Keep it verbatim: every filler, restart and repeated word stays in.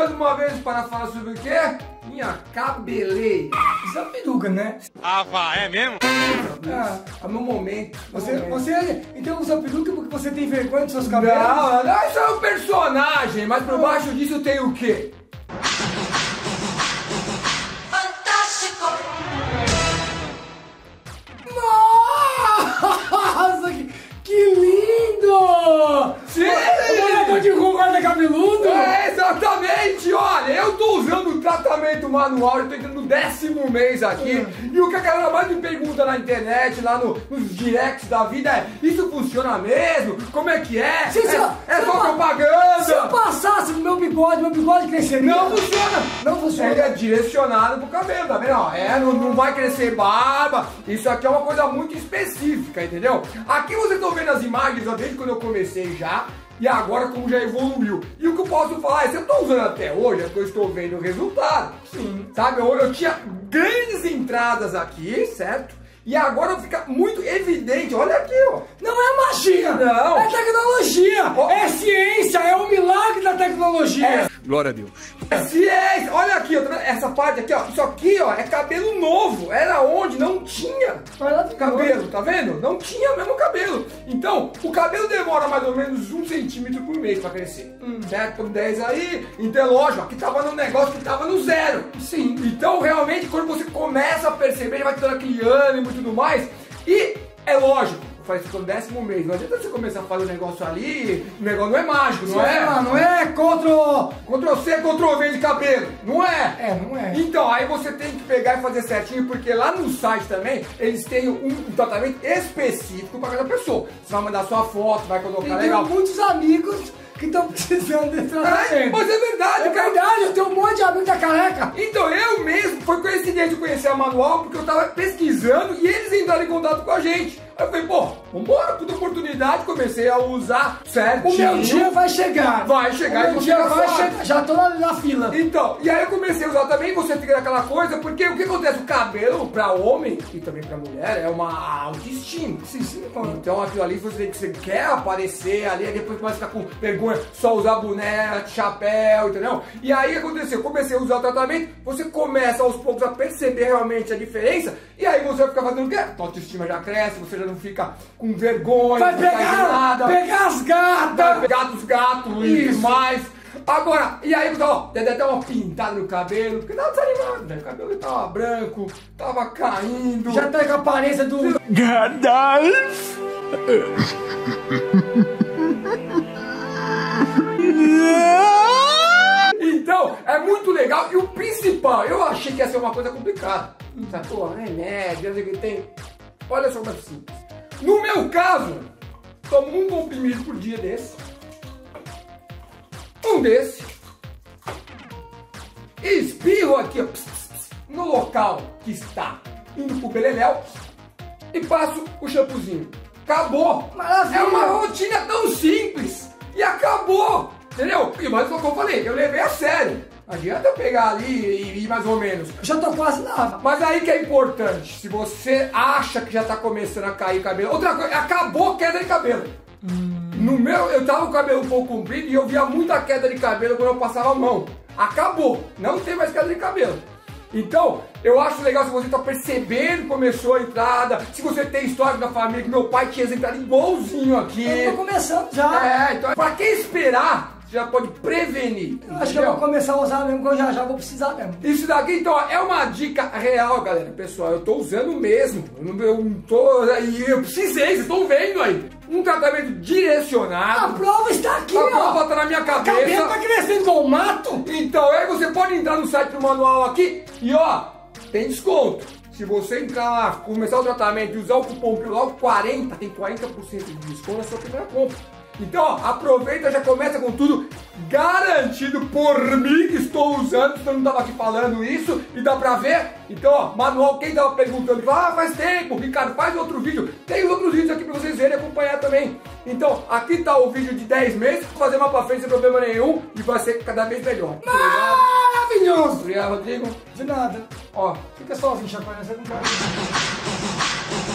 mais uma vez para falar sobre o quê? Minha cabeleira. Isso é uma peruca, né? Ah, vá, é mesmo? Ah, é meu momento. Você, momento. você então usa peruca porque você tem vergonha dos seus cabelos? Não, não, isso é um personagem, mas por baixo disso tem o quê? Manual, eu tô entrando no décimo mês aqui, uhum. E o que a galera mais me pergunta na internet, lá no, nos directs da vida é: isso funciona mesmo? Como é que é? Se, é, se, é só propaganda! Se eu passasse no meu bigode, meu bigode cresceria? Não funciona! Não funciona! Ele é direcionado pro cabelo, tá vendo? Ó, é, não, não vai crescer barba, isso aqui é uma coisa muito específica, entendeu? Aqui vocês estão vendo as imagens, ó, desde quando eu comecei já, e agora como já evoluiu. E o que eu posso falar é, se eu tô usando até hoje, é que eu estou vendo o resultado. Sim. Sabe, eu, eu tinha grandes entradas aqui, certo? E agora fica muito evidente, olha aqui, ó. Não é magia, não. É tecnologia, oh. É ciência, é o milagre da tecnologia. É. Glória a Deus. É ciência, olha aqui, ó, essa parte aqui, ó. Isso aqui, ó, é cabelo novo. Era onde não tinha cabelo, tá vendo? Não tinha mesmo cabelo. Então, o cabelo demora mais ou menos um centímetro por mês pra crescer. Hum. Certo? Com dez aí, então lógico, aqui tava num negócio que tava no zero. Sim. Então, realmente, quando você começa a perceber, vai tirando aquele ânimo e tudo mais. E, é lógico, faz isso no décimo mês. Não adianta você começar a fazer um negócio ali, o negócio não é mágico, não é? Não é, não é Ctrl... Ctrl C, Ctrl V de cabelo, não é? É, não é. Então, aí você tem que pegar e fazer certinho, porque lá no site também, eles têm um tratamento específico para cada pessoa. Você vai mandar sua foto, vai colocar legal. Eu tenho muitos amigos que estão precisando desse tratamento. É, mas é verdade, é cara. É verdade, eu tenho um monte de amigo que é careca. Então, eu mesmo, foi coincidente de conhecer a Manual, porque eu tava pesquisando e eles entraram em contato com a gente. Aí eu falei, pô, vambora, puta oportunidade, comecei a usar certinho. O meu dia vai chegar. Vai chegar. O meu dia vai chegar. Já tô na, na fila. Então, e aí eu comecei a usar também, você fica naquela coisa, porque o que acontece? O cabelo, pra homem e também pra mulher, é uma autoestima. Sim, sim. Então, aquilo ali, você tem que, você quer aparecer ali, aí depois começa a ficar com vergonha, só usar boné, chapéu, entendeu? E aí, o que aconteceu? Comecei a usar o tratamento, você começa aos poucos a perceber realmente a diferença, e aí você vai ficar fazendo o quê? Tua autoestima já cresce, você já não fica com vergonha, vai pegar, pegar as gatas, pegar os gatos e mais. Agora, e aí, ó, deu até uma pintada no cabelo, porque tava desanimado, né? O cabelo tava branco, tava caindo, já tá com a aparência do Gandalf. Então, é muito legal. E o principal, eu achei que ia ser uma coisa complicada. Tá, pô, remédio, né, tem. Olha só, mais simples. No meu caso, tomo um comprimido por dia desse, um desse, e espirro aqui, ó, pss, pss, no local que está indo pro beleléu, e passo o shampoozinho. Acabou! Maravilha. É uma rotina tão simples! E acabou! Entendeu? E mais o que eu falei, eu levei a sério. Não adianta eu pegar ali e ir mais ou menos. Já tô quase lá. Mas aí que é importante. Se você acha que já tá começando a cair o cabelo. Outra coisa, acabou a queda de cabelo. Hum. No meu, eu tava com o cabelo um pouco comprido e eu via muita queda de cabelo quando eu passava a mão. Acabou. Não tem mais queda de cabelo. Então, eu acho legal se você tá percebendo que começou a entrada, se você tem história da família, que meu pai tinha essa entrada igualzinho aqui. Eu tô começando já. É, então pra que esperar? Já pode prevenir. Eu acho que eu vou começar a usar mesmo, que eu já já vou precisar mesmo. Isso daqui, então, ó, é uma dica real, galera. Pessoal, eu tô usando mesmo. Eu não, eu não tô... Eu precisei, vocês estão vendo aí. Um tratamento direcionado. A prova está aqui, ó. A prova tá na minha cabeça. A cabeça tá crescendo com o mato. Então, aí você pode entrar no site do Manual aqui e, ó, tem desconto. Se você entrar lá, começar o tratamento e usar o cupom PILAL quarenta, tem quarenta por cento de desconto na sua primeira compra. Então, ó, aproveita, já começa com tudo garantido por mim que estou usando, porque eu não estava aqui falando isso e dá pra ver. Então, ó, Manual, quem estava perguntando, ah, faz tempo, Ricardo, faz outro vídeo. Tem os outros vídeos aqui pra vocês verem e acompanhar também. Então, aqui tá o vídeo de dez meses, vou fazer uma pra frente sem problema nenhum e vai ser cada vez melhor. Mas... Maravilhoso! Obrigado, Rodrigo. De nada. Ó, fica sozinho, chacoalha, você não pode.